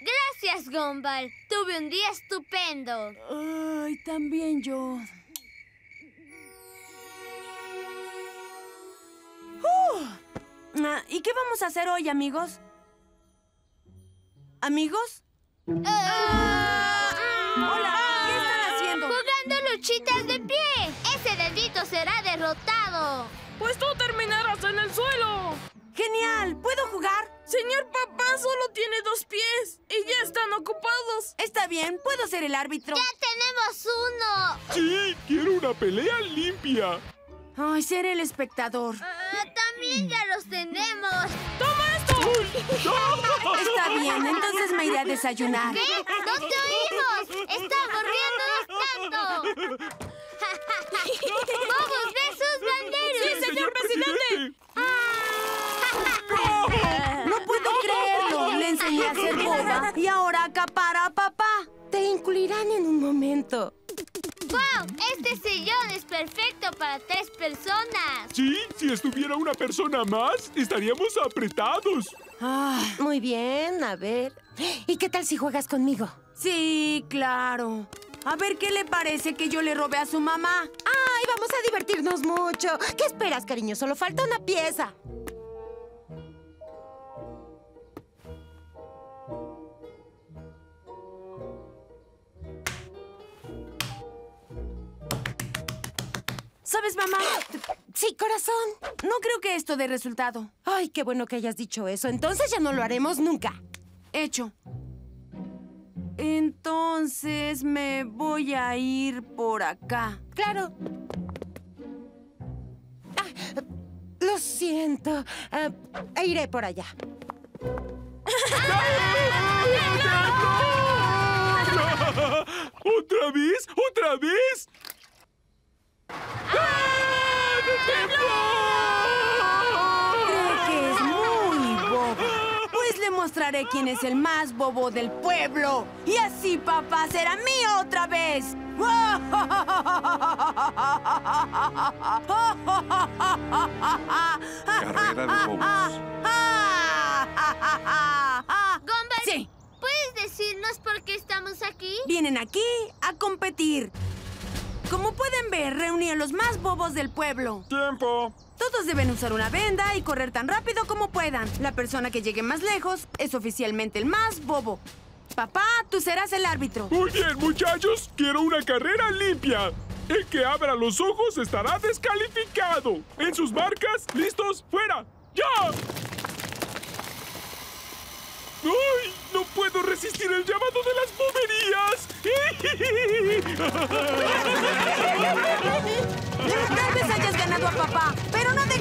Gracias, Gumball. Tuve un día estupendo. Ay, también yo. ¿Y qué vamos a hacer hoy, amigos? ¿Amigos? ¡Hola! ¿Qué están haciendo? ¡Jugando luchitas de pie! ¡Ese dedito será derrotado! ¡Pues tú terminarás en el suelo! ¡Genial! ¿Puedo jugar? Señor papá, solo tiene 2 pies y ya están ocupados. Está bien, puedo ser el árbitro. ¡Ya tenemos uno! ¡Sí! ¡Quiero una pelea limpia! Ay, seré el espectador. ¡También ya los tenemos! ¡Toma esto! Está bien, entonces me iré a desayunar. ¿Qué? ¡No te oímos! ¡Estamos riéndonos tanto! ¡Vamos, ve sus banderas! ¡Sí, señor presidente! ¡No puedo creerlo! Le enseñé a hacer boba y ahora acapara a papá. Te incluirán en un momento. ¡Guau! Wow, este sillón es perfecto para 3 personas. Sí, si estuviera una persona más, estaríamos apretados. Muy bien, a ver. ¿Y qué tal si juegas conmigo? Sí, claro. A ver, ¿qué le parece que yo le robé a su mamá? ¡Ay, vamos a divertirnos mucho! ¿Qué esperas, cariño? Solo falta una pieza. ¿Sabes, mamá? Sí, corazón. No creo que esto dé resultado. Ay, qué bueno que hayas dicho eso. Entonces ya no lo haremos nunca. Hecho. Entonces me voy a ir por acá. Claro. Lo siento. Iré por allá. ¿Otra vez? ¿Otra vez? Creo que es muy bobo. Pues le mostraré quién es el más bobo del pueblo. Y así papá será mío otra vez. Carrera de bobos. Gumball, sí. ¿Puedes decirnos por qué estamos aquí? Vienen aquí a competir. Como pueden ver, reuní a los más bobos del pueblo. ¡Tiempo! Todos deben usar una venda y correr tan rápido como puedan. La persona que llegue más lejos es oficialmente el más bobo. Papá, tú serás el árbitro. Muy bien, muchachos. Quiero una carrera limpia. El que abra los ojos estará descalificado. En sus marcas, listos, fuera. ¡Ya! ¡Ay! ¡No puedo resistir el llamado de las boberías! Tal vez hayas ganado a papá, pero no te